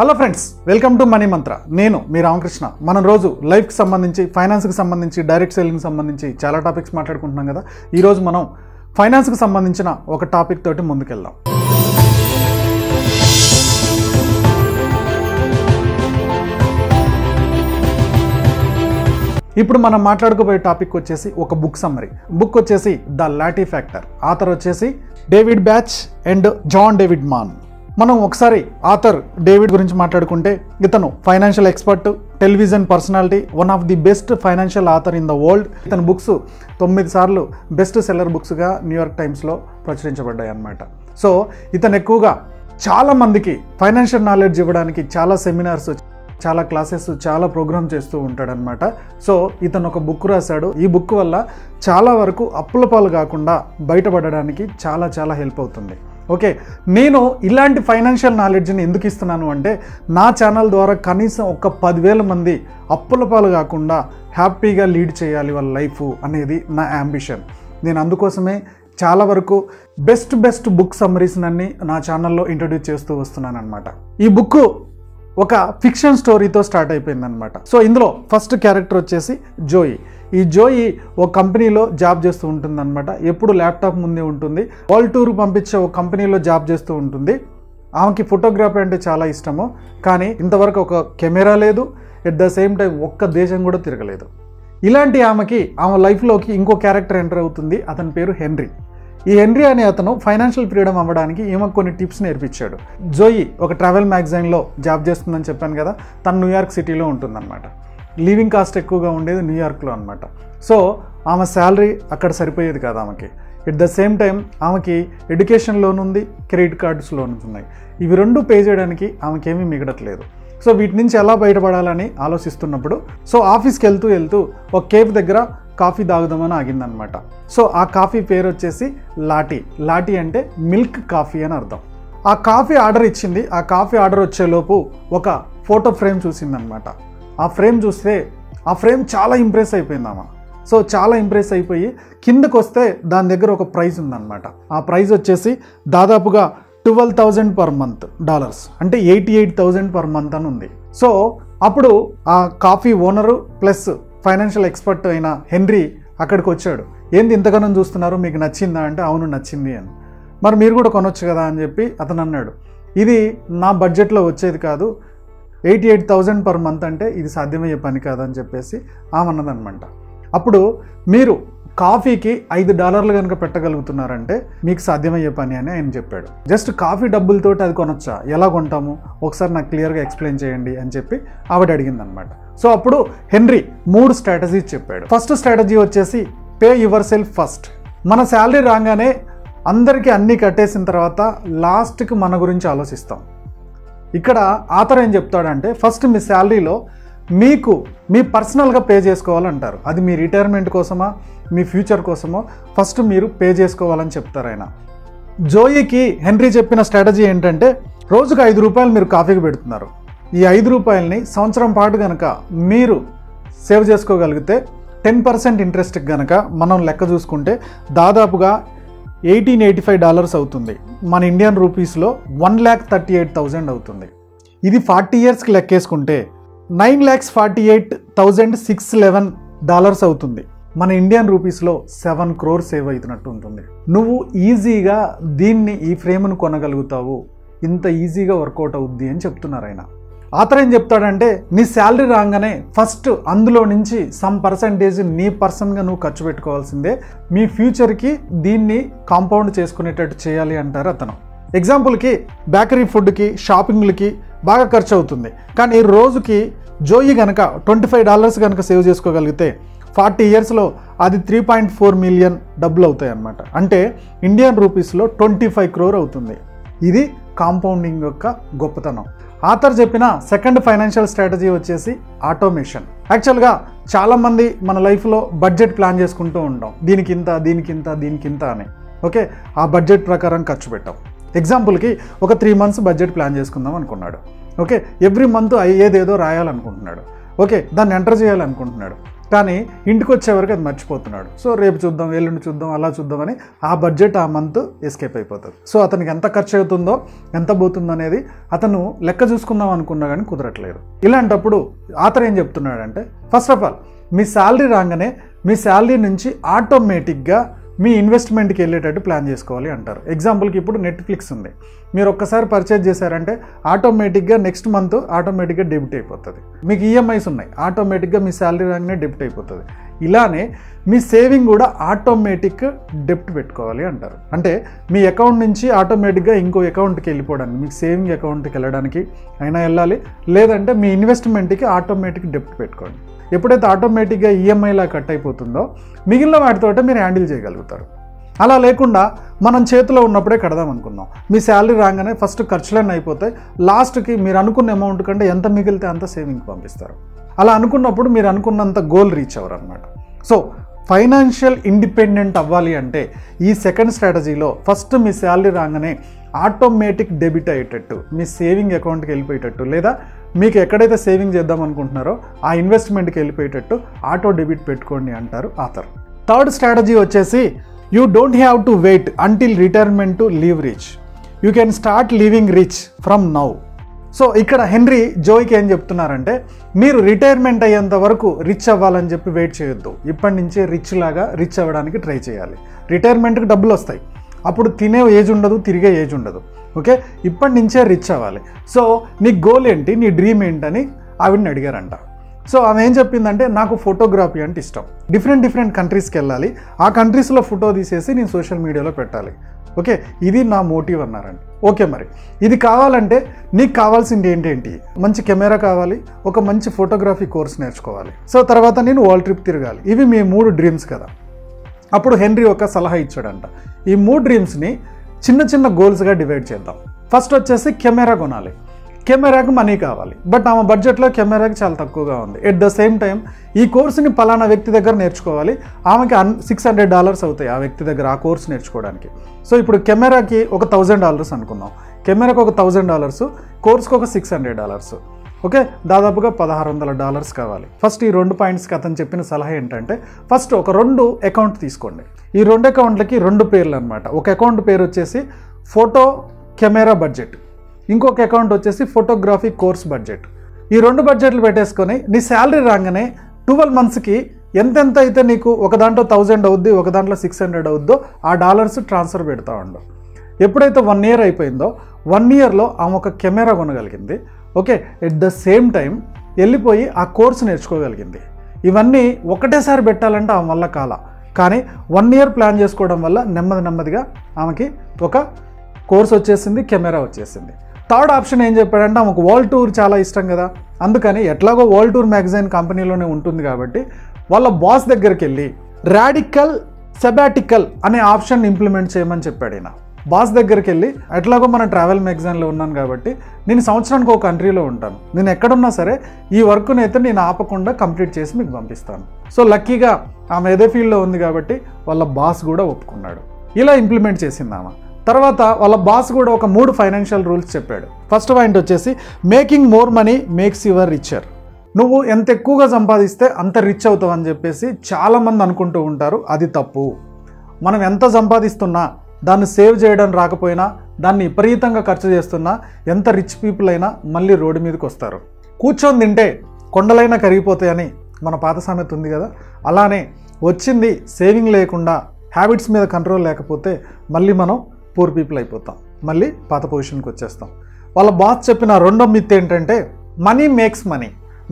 Hello friends, welcome to money Mantra. నేను మీ రామకృష్ణ. మనం రోజు లైఫ్కి సంబంధించి, ఫైనాన్స్కి సంబంధించి, డైరెక్ట్ సేలింగ్కి సంబంధించి చాలా టాపిక్స్ మాట్లాడుకుంటున్నాం కదా. ఈరోజు మనం ఫైనాన్స్కి సంబంధించిన ఒక టాపిక్ తోటి ముందుకెళ్దాం. ఇప్పుడు మనం మాట్లాడుకోబోయే టాపిక్ వచ్చేసి ఒక బుక్ సమ్మరీ. బుక్ వచ్చేసి ద లాటీ ఫ్యాక్టర్. ఆథర్ వచ్చేసి David Bach and John David Mann. మనం ఒకసారి ఆథర్ డేవిడ్ గురించి మాట్లాడుకుంటే, ఇతను financial expert, television personality, one of the best financial author in the world. ఇతని బుక్స్ 9 సార్లు బెస్ట్ సెల్లర్ బుక్స్గా న్యూయార్క్ టైమ్స్లో ప్రచురించబడ్డాయి అన్నమాట. సో ఇతను ఎక్కువగా చాలామందికి ఫైనాన్షియల్ నాలెడ్జ్ ఇవ్వడానికి చాలా సెమినార్స్, చాలా క్లాసెస్, చాలా ప్రోగ్రామ్ చేస్తూ ఉంటాడనమాట. సో ఇతను ఒక బుక్ రాశాడు. ఈ బుక్ వల్ల చాలా వరకు అప్పుల పాలు కాకుండా బయటపడడానికి చాలా చాలా హెల్ప్ అవుతుంది. ఓకే, నేను ఇలాంటి ఫైనాన్షియల్ నాలెడ్జ్ని ఎందుకు ఇస్తున్నాను అంటే, నా ఛానల్ ద్వారా కనీసం ఒక 10,000 మంది అప్పుల పాలు కాకుండా హ్యాపీగా లీడ్ చేయాలి వాళ్ళ లైఫ్ అనేది నా యాంబిషన్. నేను అందుకోసమే చాలా వరకు బెస్ట్ బెస్ట్ బుక్ సమ్మరీస్ అన్ని నా ఛానల్లో ఇంట్రడ్యూస్ చేస్తూ వస్తున్నాను అనమాట. ఈ బుక్ ఒక ఫిక్షన్ స్టోరీతో స్టార్ట్ అయిపోయింది అనమాట. సో ఇందులో ఫస్ట్ క్యారెక్టర్ వచ్చేసి జోయి. ఈ జోయి ఒక కంపెనీలో జాబ్ చేస్తూ ఉంటుందన్నమాట. ఎప్పుడు ల్యాప్టాప్ ముందే ఉంటుంది. వరల్డ్ టూర్ పంపించే ఒక కంపెనీలో జాబ్ చేస్తూ ఉంటుంది. ఆమెకి ఫోటోగ్రఫీ అంటే చాలా ఇష్టము, కానీ ఇంతవరకు ఒక కెమెరా లేదు. ఎట్ ద సేమ్ టైం ఒక్క దేశం కూడా తిరగలేదు. ఇలాంటి ఆమెకి ఆమె లైఫ్లోకి ఇంకో క్యారెక్టర్ ఎంటర్ అవుతుంది. అతని పేరు హెన్రీ. ఈ హెన్రీ అనే అతను ఫైనాన్షియల్ ఫ్రీడమ్ అవ్వడానికి ఈమెకు కొన్ని టిప్స్ నేర్పించాడు. జోయి ఒక ట్రావెల్ మ్యాగజైన్లో జాబ్ చేస్తుందని చెప్పాను కదా, తను న్యూయార్క్ సిటీలో ఉంటుందన్నమాట. లివింగ్ కాస్ట్ ఎక్కువగా ఉండేది న్యూయార్క్లో అనమాట. సో ఆమె శాలరీ అక్కడ సరిపోయేది కాదు ఆమెకి. ఎట్ ద సేమ్ టైం ఆమెకి ఎడ్యుకేషన్ లోన్ ఉంది, క్రెడిట్ కార్డ్స్ లోన్ ఉన్నాయి. ఇవి రెండు పే చేయడానికి ఆమెకేమీ మిగలట్లేదు. సో వీటి నుంచి ఎలా బయటపడాలని ఆలోచిస్తున్నప్పుడు, సో ఆఫీస్కి వెళ్తూ వెళ్తూ ఒక కేఫ్ దగ్గర కాఫీ తాగుదామని ఆగిందనమాట. సో ఆ కాఫీ పేరు వచ్చేసి లాటీ. లాటీ అంటే మిల్క్ కాఫీ అని అర్థం. ఆ కాఫీ ఆర్డర్ ఇచ్చింది. ఆ కాఫీ ఆర్డర్ వచ్చేలోపు ఒక ఫోటో ఫ్రేమ్ చూసిందనమాట. ఆ ఫ్రేమ్ చూస్తే ఆ ఫ్రేమ్ చాలా ఇంప్రెస్ అయిపోయిందామా. సో చాలా ఇంప్రెస్ అయిపోయి కిందకు వస్తే దాని దగ్గర ఒక ప్రైజ్ ఉందన్నమాట. ఆ ప్రైజ్ వచ్చేసి దాదాపుగా 12,000 per month డాలర్స్, అంటే 88,000 per month అని ఉంది. సో అప్పుడు ఆ coffee owner plus financial expert అయిన హెన్రీ అక్కడికి వచ్చాడు. ఏంది ఇంతగానం చూస్తున్నారు, మీకు నచ్చిందా అంటే, అవును నచ్చింది అని. మరి మీరు కూడా కొనొచ్చు కదా అని చెప్పి అతను అన్నాడు. ఇది నా బడ్జెట్లో వచ్చేది కాదు, 88,000 per month అంటే ఇది సాధ్యమయ్యే పని కాదని చెప్పేసి ఆమన్నదనమాట. అప్పుడు మీరు కాఫీకి $5 కనుక పెట్టగలుగుతున్నారంటే మీకు సాధ్యమయ్యే పని అని ఆయన చెప్పాడు. జస్ట్ కాఫీ డబ్బులతో అది కొనొచ్చా, ఎలా కొంటాము, ఒకసారి నాకు క్లియర్గా ఎక్స్ప్లెయిన్ చేయండి అని చెప్పి ఆవిడ అడిగిందనమాట. సో అప్పుడు హెన్రీ 3 స్ట్రాటజీస్ చెప్పాడు. ఫస్ట్ స్ట్రాటజీ వచ్చేసి పే యువర్ సెల్ఫ్ ఫస్ట్. మన శాలరీ రాగానే అందరికీ అన్నీ కట్టేసిన తర్వాత లాస్ట్కి మన గురించి ఆలోచిస్తాం. ఇక్కడ ఆథర్ ఏం చెప్తాడంటే, ఫస్ట్ మీ శాలరీలో మీకు మీ పర్సనల్గా పే చేసుకోవాలంటారు. అది మీ రిటైర్మెంట్ కోసమా, మీ ఫ్యూచర్ కోసమో ఫస్ట్ మీరు పే చేసుకోవాలని చెప్తారు ఆయన. జోయికి హెన్రీ చెప్పిన స్ట్రాటజీ ఏంటంటే, రోజుకు ₹5 మీరు కాఫీకి పెడుతున్నారు. ఈ ₹5ని సంవత్సరం పాటు కనుక మీరు సేవ్ చేసుకోగలిగితే 10% ఇంట్రెస్ట్కి కనుక మనం లెక్క చూసుకుంటే దాదాపుగా $1,885 అవుతుంది. మన ఇండియన్ రూపీస్లో 1,38,000 అవుతుంది. ఇది 40 yearsకి లెక్కేసుకుంటే $9,48,611 అవుతుంది. మన ఇండియన్ రూపీస్లో 7 crore సేవ్ అవుతున్నట్టు ఉంటుంది. నువ్వు ఈజీగా దీన్ని, ఈ ఫ్రేమ్ను కొనగలుగుతావు, ఇంత ఈజీగా వర్కౌట్ అవుద్ది అని చెప్తున్నారు ఆయన. ఆథర్ ఏం చెప్తాడంటే, నీ శాలరీ రాగానే ఫస్ట్ అందులో నుంచి సమ్ పర్సంటేజ్ నీ పర్సన్గా నువ్వు ఖర్చు పెట్టుకోవాల్సిందే. మీ ఫ్యూచర్కి దీన్ని కాంపౌండ్ చేసుకునేటట్టు చేయాలి అంటారు అతను. ఎగ్జాంపుల్కి బేకరీ ఫుడ్కి, షాపింగ్లకి బాగా ఖర్చు అవుతుంది. కానీ ఈ రోజుకి జోయి కనుక $25 కనుక సేవ్ చేసుకోగలిగితే 40 yearsలో అది 3.4 million డబ్బులు అవుతాయి అన్నమాట. అంటే ఇండియన్ రూపీస్లో 25 crore అవుతుంది. ఇది కాంపౌండింగ్ యొక్క గొప్పతనం. ఆథర్ చెప్పిన సెకండ్ ఫైనాన్షియల్ స్ట్రాటజీ వచ్చేసి ఆటోమేషన్. యాక్చువల్గా చాలామంది మన లైఫ్లో బడ్జెట్ ప్లాన్ చేసుకుంటూ ఉంటాం. దీనికింత, దీనికింత, దీనికింత అని. ఓకే, ఆ బడ్జెట్ ప్రకారం ఖర్చు పెట్టాం. ఎగ్జాంపుల్కి ఒక 3 months బడ్జెట్ ప్లాన్ చేసుకుందాం అనుకున్నాడు. ఓకే, ఎవ్రీ మంత్ అయ్యేదేదో రాయాలనుకుంటున్నాడు. ఓకే, దాన్ని ఎంటర్ చేయాలనుకుంటున్నాడు. కానీ ఇంటికి వచ్చే వరకు అది మర్చిపోతున్నాడు. సో రేపు చూద్దాం, ఎల్లుండి చూద్దాం, అలా చూద్దాం అని ఆ బడ్జెట్ ఆ మంత్ ఎస్కేప్ అయిపోతుంది. సో అతనికి ఎంత ఖర్చు అవుతుందో ఎంత పోతుందో అనేది అతను లెక్క చూసుకుందాం అనుకున్నా కానీ కుదరట్లేదు. ఇలాంటప్పుడు ఆతర్ ఏం చెప్తున్నాడంటే, ఫస్ట్ ఆఫ్ ఆల్ మీ శాలరీ రాగానే మీ శాలరీ నుంచి ఆటోమేటిక్గా మీ ఇన్వెస్ట్మెంట్కి వెళ్ళేటట్టు ప్లాన్ చేసుకోవాలి అంటారు. ఎగ్జాంపుల్కి ఇప్పుడు నెట్ఫ్లిక్స్ ఉంది, మీరు ఒక్కసారి పర్చేజ్ చేశారంటే ఆటోమేటిక్గా నెక్స్ట్ మంత్ ఆటోమేటిక్గా డెబిట్ అయిపోతుంది. మీకు ఈఎంఐస్ ఉన్నాయి, ఆటోమేటిక్గా మీ శాలరీ రాగానే డెబిట్ అయిపోతుంది. ఇలానే మీ సేవింగ్ కూడా ఆటోమేటిక్ డెప్ట్ పెట్టుకోవాలి అంటారు. అంటే మీ అకౌంట్ నుంచి ఆటోమేటిక్గా ఇంకో అకౌంట్కి వెళ్ళిపోవడానికి, మీకు సేవింగ్ అకౌంట్కి వెళ్ళడానికి అయినా వెళ్ళాలి, లేదంటే మీ ఇన్వెస్ట్మెంట్కి ఆటోమేటిక్ డెప్ట్ పెట్టుకోండి. ఎప్పుడైతే ఆటోమేటిక్గా ఈఎంఐలా కట్ అయిపోతుందో మిగిలిన వాటితోటే మీరు హ్యాండిల్ చేయగలుగుతారు. అలా లేకుండా మనం చేతిలో ఉన్నప్పుడే కడదాం అనుకుందాం, మీ శాలరీ రాగానే ఫస్ట్ ఖర్చులన్నీ అయిపోతాయి, లాస్ట్కి మీరు అనుకున్న అమౌంట్ కంటే ఎంత మిగిలితే అంత సేవింగ్కి పంపిస్తారు. అలా అనుకున్నప్పుడు మీరు అనుకున్నంత గోల్ రీచ్ అవ్వరు అనమాట. సో ఫైనాన్షియల్ ఇండిపెండెంట్ అవ్వాలి అంటే ఈ సెకండ్ స్ట్రాటజీలో ఫస్ట్ మీ శాలరీ రాగానే ఆటోమేటిక్ డెబిట్ అయ్యేటట్టు మీ సేవింగ్ అకౌంట్కి వెళ్ళిపోయేటట్టు, లేదా మీకు ఎక్కడైతే సేవింగ్ చేద్దాం అనుకుంటున్నారో ఆ ఇన్వెస్ట్మెంట్కి వెళ్ళిపోయేటట్టు ఆటో డెబిట్ పెట్టుకోండి అంటారు ఆథర్. థర్డ్ స్ట్రాటజీ వచ్చేసి you don't have to wait until retirement to live rich, you can start living rich from now. So ఇక్కడ హెన్రీ జోయికి ఏం చెప్తున్నారంటే, మీరు రిటైర్మెంట్ అయ్యేంత వరకు రిచ్ అవ్వాలని చెప్పి వెయిట్ చేయొద్దు, ఇప్పటి నుంచే రిచ్ లాగా రిచ్ అవ్వడానికి ట్రై చేయాలి. రిటైర్మెంట్కి డబ్బులు వస్తాయి, అప్పుడు తినే ఏజ్ ఉండదు, తిరిగే ఏజ్ ఉండదు, ఓకే, ఇప్పటి నుంచే రిచ్ అవ్వాలి. సో నీ గోల్ ఏంటి, నీ డ్రీమ్ ఏంటని ఆవిడని అడిగారంట. సో ఆమె ఏం చెప్పిందంటే, నాకు ఫోటోగ్రఫీ అంటే ఇష్టం, డిఫరెంట్ కంట్రీస్కి వెళ్ళాలి, ఆ కంట్రీస్లో ఫోటో తీసేసి నేను సోషల్ మీడియాలో పెట్టాలి, ఓకే, ఇది నా మోటివ్ అన్నారండి. ఓకే, మరి ఇది కావాలంటే నీకు కావాల్సింది ఏంటి? మంచి కెమెరా కావాలి, ఒక మంచి ఫోటోగ్రఫీ కోర్స్ నేర్చుకోవాలి, సో తర్వాత నేను వరల్డ్ ట్రిప్ తిరగాలి, ఇవి మీ మూడు డ్రీమ్స్ కదా. అప్పుడు హెన్రీ ఒక సలహా ఇచ్చాడంట, ఈ మూడు డ్రీమ్స్ని చిన్న చిన్న గోల్స్గా డివైడ్ చేద్దాం. ఫస్ట్ వచ్చేసి కెమెరా కొనాలి, కెమెరాకు మనీ కావాలి, బట్ ఆమె బడ్జెట్లో కెమెరాకి చాలా తక్కువగా ఉంది. ఎట్ ద సేమ్ టైం ఈ కోర్సుని పలానా వ్యక్తి దగ్గర నేర్చుకోవాలి, ఆమెకి $600 అవుతాయి ఆ వ్యక్తి దగ్గర ఆ కోర్స్ నేర్చుకోవడానికి. సో ఇప్పుడు కెమెరాకి ఒక $1000 అనుకుందాం, కెమెరాకి ఒక $1000, కోర్స్కి ఒక $600, ఓకే, దాదాపుగా $1,600 కావాలి. ఫస్ట్ ఈ రెండు పాయింట్స్కి అతను చెప్పిన సలహా ఏంటంటే, ఫస్ట్ ఒక రెండు అకౌంట్ తీసుకోండి, ఈ రెండు అకౌంట్లకి రెండు పేర్లు అనమాట. ఒక అకౌంట్ పేరు వచ్చేసి ఫోటో కెమెరా బడ్జెట్, ఇంకొక అకౌంట్ వచ్చేసి ఫోటోగ్రఫీ కోర్స్ బడ్జెట్. ఈ రెండు బడ్జెట్లు పెట్టేసుకొని నీ శాలరీ రాగానే 12 మంత్స్కి ఎంతెంత అయితే నీకు ఒక దాంట్లో $1000 అవుద్ది, ఒక దాంట్లో $600 అవుద్దో ఆ డాలర్స్ ట్రాన్స్ఫర్ పెడతా ఉండవు. ఎప్పుడైతే 1 year అయిపోయిందో, 1 yearలో ఆమె ఒక కెమెరా కొనగలిగింది, okay, at the same time వెళ్ళిపోయి ఆ కోర్స్ నేర్చుకోగలిగింది. ఇవన్నీ ఒకటేసారి పెట్టాలంటే ఆమె వల్ల కాల, కానీ 1 year ప్లాన్ చేసుకోవడం వల్ల నెమ్మదిగా ఆమెకి ఒక కోర్స్ వచ్చేసింది, కెమెరా వచ్చేసింది. థర్డ్ ఆప్షన్ ఏం చెప్పాడంటే, ఆమెకు వరల్డ్ టూర్ చాలా ఇష్టం కదా, అందుకని ఎట్లాగో వరల్డ్ టూర్ మ్యాగజైన్ కంపెనీలోనే ఉంటుంది కాబట్టి వాళ్ళ బాస్ దగ్గరికి వెళ్ళి రాడికల్ సెబాటికల్ అనే ఆప్షన్ ఇంప్లిమెంట్ చేయమని చెప్పాడు. ఈయన బాస్ దగ్గరికి వెళ్ళి, ఎట్లాగో మన ట్రావెల్ మ్యాగజైన్లో ఉన్నాను కాబట్టి నేను సంవత్సరానికి ఒక కంట్రీలో ఉంటాను, నేను ఎక్కడున్నా సరే ఈ వర్క్ని అయితే నేను ఆపకుండా కంప్లీట్ చేసి మీకు పంపిస్తాను. సో లక్కీగా ఆమె ఏదో ఫీల్డ్లో ఉంది కాబట్టి వాళ్ళ బాస్ కూడా ఒప్పుకున్నాడు. ఇలా ఇంప్లిమెంట్ చేసింది ఆమె. తర్వాత వాళ్ళ బాస్ కూడా ఒక 3 ఫైనాన్షియల్ రూల్స్ చెప్పాడు. ఫస్ట్ పాయింట్ వచ్చేసి making more money makes your richer, నువ్వు ఎంత ఎక్కువగా సంపాదిస్తే అంత రిచ్ అవుతావు అని చెప్పేసి చాలామంది అనుకుంటూ ఉంటారు, అది తప్పు. మనం ఎంత సంపాదిస్తున్నా దాన్ని సేవ్ చేయడం రాకపోయినా, దాన్ని విపరీతంగా ఖర్చు చేస్తున్నా, ఎంత రిచ్ పీపుల్ అయినా మళ్ళీ రోడ్డు మీదకి వస్తారు. కూర్చొని తింటే కొండలైనా కరిగిపోతాయని మన పాత సామెత ఉంది కదా, అలానే వచ్చింది సేవింగ్ లేకుండా హ్యాబిట్స్ మీద కంట్రోల్ లేకపోతే మళ్ళీ మనం పూర్ పీపుల్ అయిపోతాం, మళ్ళీ పాత పొజిషన్కి వచ్చేస్తాం. వాళ్ళ బాస్ చెప్పిన రెండో మిత్ ఏంటంటే, మనీ మేక్స్ మనీ,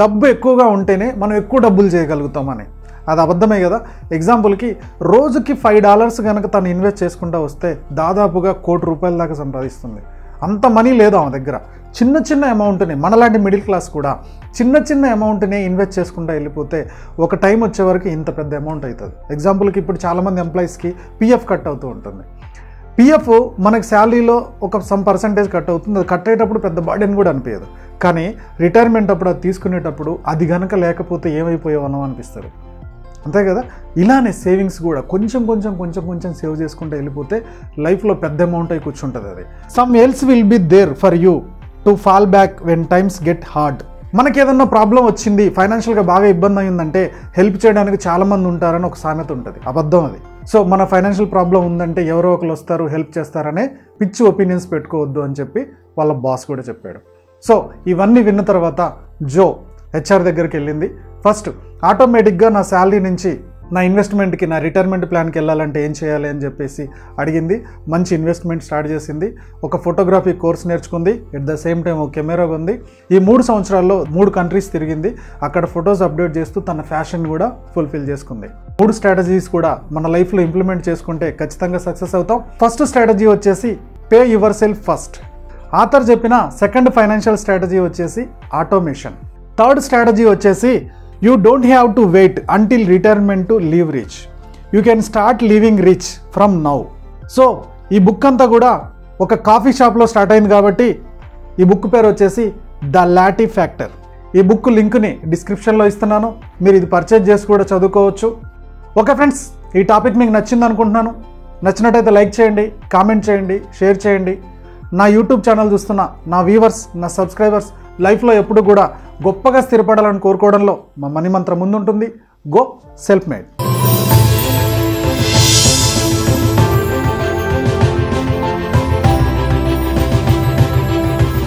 డబ్బు ఎక్కువగా ఉంటేనే మనం ఎక్కువ డబ్బులు చేయగలుగుతామని. అది అబద్ధమే కదా. ఎగ్జాంపుల్కి రోజుకి $5 కనుక తను ఇన్వెస్ట్ చేసుకుంటూ వస్తే దాదాపుగా ₹1,00,00,000 దాకా సంపాదిస్తుంది. అంత మనీ లేదు ఆమె దగ్గర. చిన్న అమౌంట్ని, మనలాంటి మిడిల్ క్లాస్ కూడా చిన్న అమౌంట్ని ఇన్వెస్ట్ చేసుకుంటూ వెళ్ళిపోతే ఒక టైం వచ్చే వరకు ఇంత పెద్ద అమౌంట్ అవుతుంది. ఎగ్జాంపుల్కి ఇప్పుడు చాలామంది ఎంప్లాయీస్కి PF కట్ అవుతూ ఉంటుంది. PF మనకు శాలరీలో ఒక సమ్ పర్సంటేజ్ కట్ అవుతుంది, అది కట్ అయ్యేటప్పుడు పెద్ద బర్డెన్ కూడా అనిపించదు, కానీ రిటైర్మెంట్ అప్పుడు అది తీసుకునేటప్పుడు అది కనుక లేకపోతే ఏమైపోయావనో అనిపిస్తుంది, అంతే కదా. ఇలానే సేవింగ్స్ కూడా కొంచెం సేవ్ చేసుకుంటూ వెళ్ళిపోతే లైఫ్లో పెద్ద అమౌంట్ అయి కూర్చుంటుంది. అది some else will be there for you to fall back when times get hard, మనకి ఏదైనా ప్రాబ్లం వచ్చింది, ఫైనాన్షియల్ గా బాగా ఇబ్బంది అయ్యిందంటే హెల్ప్ చేయడానికి చాలా మంది ఉంటారని ఒక సామెత ఉంటుంది, అబద్ధం అది. సో మన ఫైనాన్షియల్ ప్రాబ్లం ఉందంటే ఎవరో ఒకరు వస్తారు హెల్ప్ చేస్తారనే పిచ్చి ఒపీనియన్స్ పెట్టుకోవద్దు అని చెప్పి వాళ్ళ బాస్ కూడా చెప్పాడు. సో ఇవన్నీ విన్న తర్వాత జో హెచ్ఆర్ దగ్గరికి వెళ్ళింది. ఫస్ట్ ఆటోమేటిక్గా నా శాలరీ నుంచి నా ఇన్వెస్ట్మెంట్కి నా రిటైర్మెంట్ ప్లాన్కి వెళ్ళాలంటే ఏం చేయాలి అని చెప్పేసి అడిగింది. మంచి ఇన్వెస్ట్మెంట్ స్టార్ట్ చేసింది, ఒక ఫోటోగ్రఫీ కోర్స్ నేర్చుకుంది, ఎట్ ద సేమ్ టైం ఒక కెమెరా ఉంది. ఈ 3 సంవత్సరాల్లో 3 కంట్రీస్ తిరిగింది, అక్కడ ఫొటోస్ అప్డేట్ చేస్తూ తన ఫ్యాషన్ కూడా ఫుల్ఫిల్ చేసుకుంది. 3 స్ట్రాటజీస్ కూడా మన లైఫ్లో ఇంప్లిమెంట్ చేసుకుంటే ఖచ్చితంగా సక్సెస్ అవుతాం. ఫస్ట్ స్ట్రాటజీ వచ్చేసి pay yourself first. Author చెప్పిన సెకండ్ ఫైనాన్షియల్ స్ట్రాటజీ వచ్చేసి ఆటోమేషన్. థర్డ్ స్ట్రాటజీ వచ్చేసి you don't have to wait until retirement to live rich, you can start living rich from now. So ఈ book అంతా కూడా ఒక coffee షాప్లో start అయింది కాబట్టి ఈ బుక్ పేరు వచ్చేసి ద లాటీ ఫ్యాక్టర్. ఈ బుక్ లింక్ని డిస్క్రిప్షన్లో ఇస్తున్నాను, మీరు ఇది పర్చేజ్ చేసి కూడా చదువుకోవచ్చు. ఓకే ఫ్రెండ్స్, ఈ టాపిక్ మీకు నచ్చింది అనుకుంటున్నాను. నచ్చినట్టయితే లైక్ చేయండి, కామెంట్ చేయండి, షేర్ చేయండి. నా యూట్యూబ్ ఛానల్ చూస్తున్న నా వ్యూవర్స్, నా సబ్స్క్రైబర్స్ లైఫ్లో ఎప్పుడు కూడా గొప్పగా స్థిరపడాలని కోరుకోవడంలో మా మనీ మంత్రం ముందుంటుంది. Go self made.